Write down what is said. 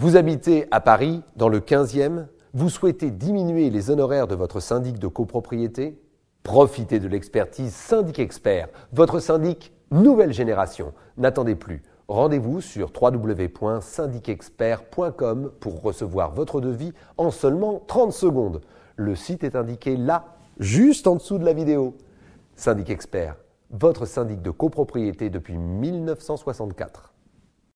Vous habitez à Paris, dans le 15e, vous souhaitez diminuer les honoraires de votre syndic de copropriété? Profitez de l'expertise Syndic Experts, votre syndic nouvelle génération. N'attendez plus. Rendez-vous sur www.syndicexperts.com pour recevoir votre devis en seulement 30 secondes. Le site est indiqué là, juste en dessous de la vidéo. Syndic Expert, votre syndic de copropriété depuis 1964.